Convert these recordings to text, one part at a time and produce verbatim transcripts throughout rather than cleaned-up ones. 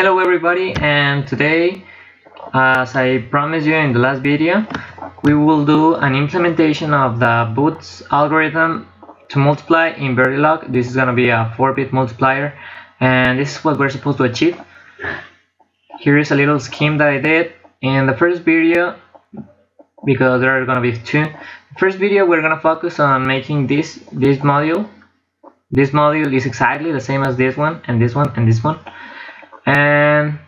Hello everybody, and today, as I promised you in the last video, we will do an implementation of the Booth algorithm to multiply in Verilog. This is going to be a four bit multiplier, and this is what we're supposed to achieve. Here is a little scheme that I did in the first video, because there are going to be two. First video, we're going to focus on making this this module. This module is exactly the same as this one, and this one, and this one. And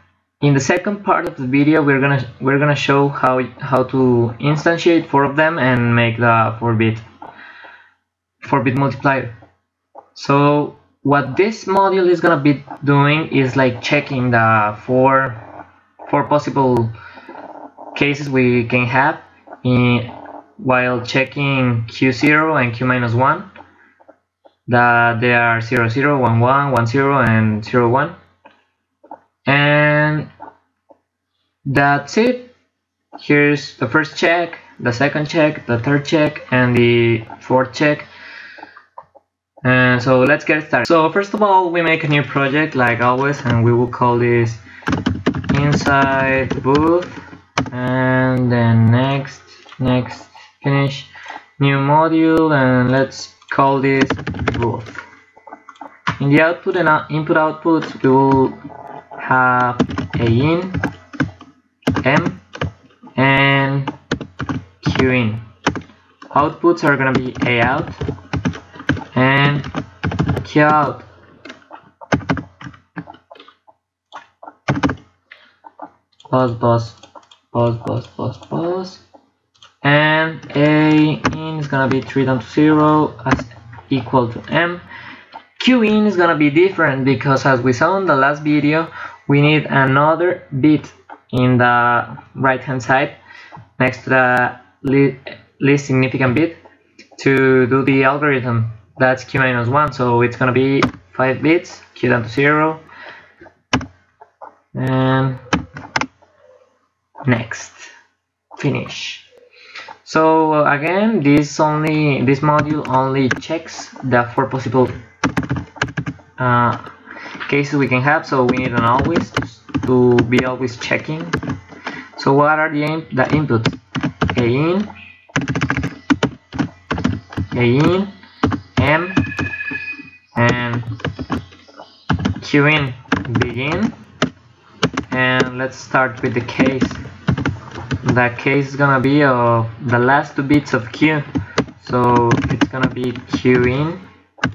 in the second part of the video, we're gonna we're gonna show how how to instantiate four of them and make the four bit four bit multiplier. So what this module is gonna be doing is like checking the four four possible cases we can have in, while checking Q zero and Q minus one, that they are zero zero, one one, one zero, and zero one. And that's it. Here's the first check, the second check, the third check, and the fourth check. And so let's get started. So first of all, we make a new project like always, and we will call this inside Booth, and then next, next, finish, new module, and let's call this Booth. In the output and input outputs, we will have a in, m, and q in. Outputs are gonna be a out and q out. Pause, pause, pause, pause, pause, pause. And a in is gonna be three down to zero as equal to m. Q in is gonna be different because, as we saw in the last video, we need another bit in the right hand side next to the least significant bit to do the algorithm. That's Q minus one, so it's gonna be five bits, Q down to zero, and next, finish. So again, this only this module only checks the four possible uh, cases we can have, so we need an always to be always checking. So what are the in, the inputs? A in, a in, m, and q in, begin. And let's start with the case. The case is gonna be of the last two bits of q, so it's gonna be q in,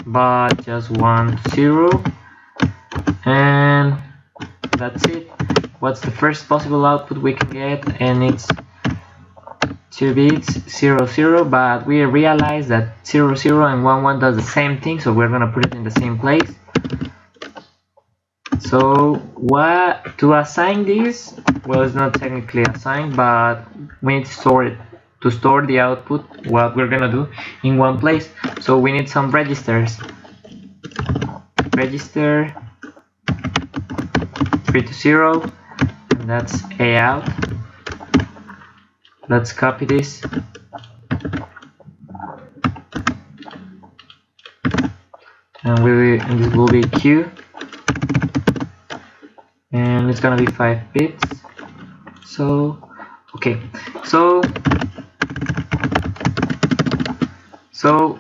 but just one zero. And that's it. What's the first possible output we can get? And it's two bits, zero zero, but we realize that zero zero and one one does the same thing, so we're gonna put it in the same place. So what to assign this? Well, it's not technically assigned, but we need to store it to store the output, what we're gonna do, in one place. So we need some registers. Register to zero, and that's a out. Let's copy this, and we and this will be q, and it's gonna be five bits. So okay, so so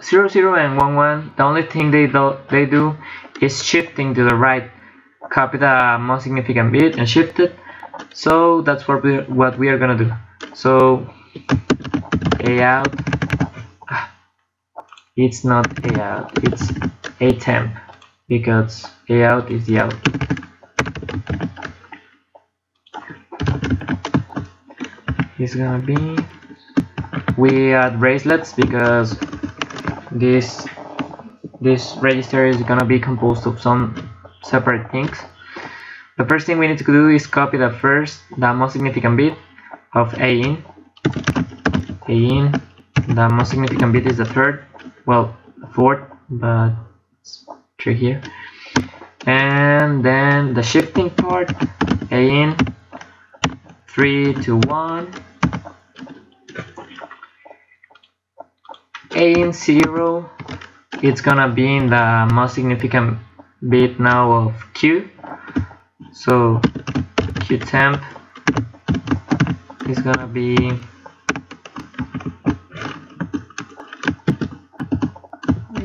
zero zero and one one. The only thing they do they do is shifting to the right. Copy the most significant bit and shift it. So that's what we what we are gonna do. So a out, it's not a out, it's a temp, because a out is the output. It's gonna be, we add bracelets because this this register is gonna be composed of some separate things. The first thing we need to do is copy the first, the most significant bit of a in. A in, the most significant bit is the third, well, the fourth, but it's true here. And then the shifting part, a in, three to one. A in zero, it's gonna be in the most significant bit now of q, So Q temp is gonna be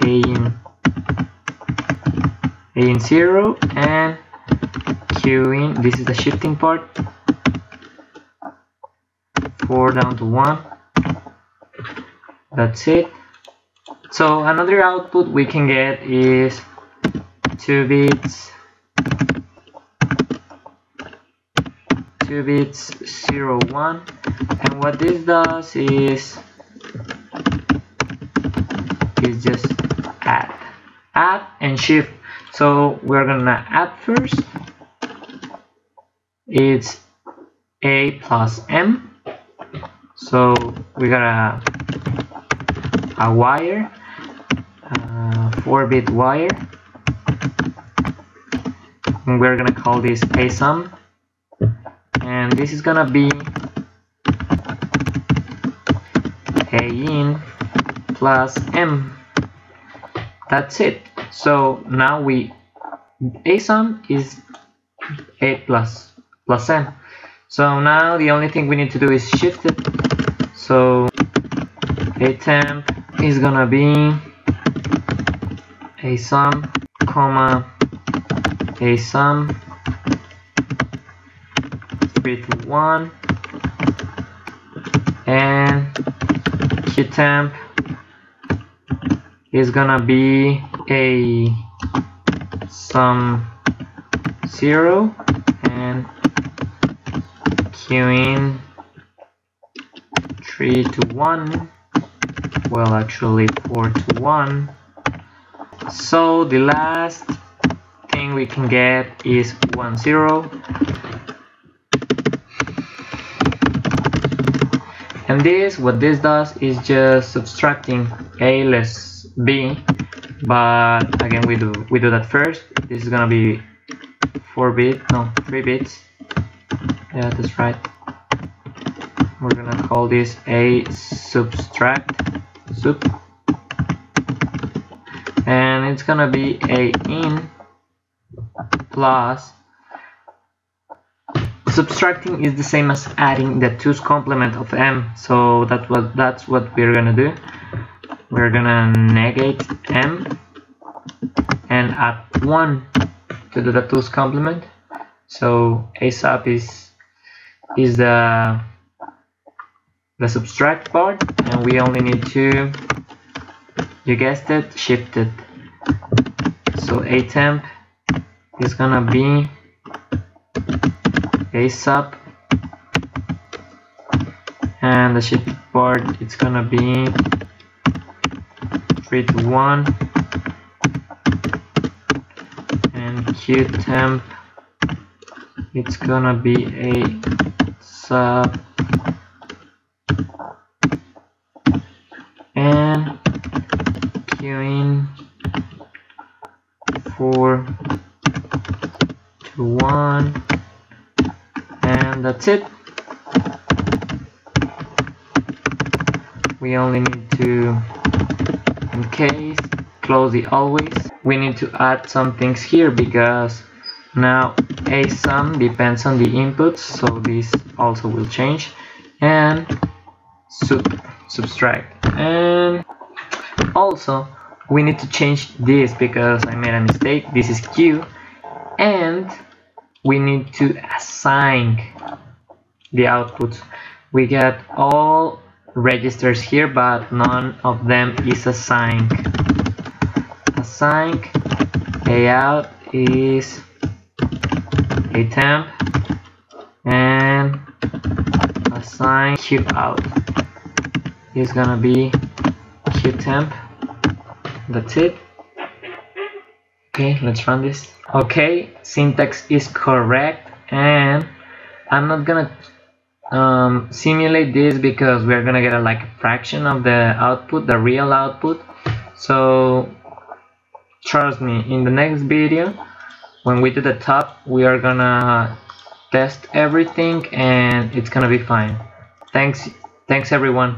a a in zero, and Q in, this is the shifting part, four down to one. That's it. So another output we can get is two bits two bits zero one, and what this does is is just add add and shift. So we're gonna add first. It's A plus M, so we got a, a wire, four bit wire, and we're gonna call this A sum, and this is gonna be A in plus M. That's it. So now we A sum is A plus plus M. So now the only thing we need to do is shift it. So A temp is gonna be A sum comma A sum three to one, and Q temp is gonna be a sum zero, and Q in three to one, well actually four to one. So the last thing we can get is one zero, and this what this does is just subtracting A less B, but again we do we do that first. This is gonna be four bit no three bits, yeah, that's right. We're gonna call this A subtract sub, and it's gonna be A in plus. Subtracting is the same as adding the two's complement of M, so that's what that's what we're gonna do. We're gonna negate M and add one to the two's complement. So A sub is is the the subtract part, and we only need to, you guessed it, shift it. So A temp is gonna be A sub, and the shift part it's gonna be three to one, and Q temp it's gonna be A sub, and Q in four to one, and that's it. We only need to, in case, close the always. We need to add some things here because now A sum depends on the inputs, so this also will change, and sub subtract. And also we need to change this because I made a mistake. This is Q, and we need to assign the outputs. We get all registers here, but none of them is assigned. Assigned A out is A temp, and assign Q out is gonna be Q temp. That's it. Okay, let's run this. Okay, syntax is correct, and I'm not gonna Um, simulate this because we're gonna get a, like a fraction of the output, the real output. So trust me, in the next video when we do the top we are gonna test everything and it's gonna be fine. Thanks thanks everyone.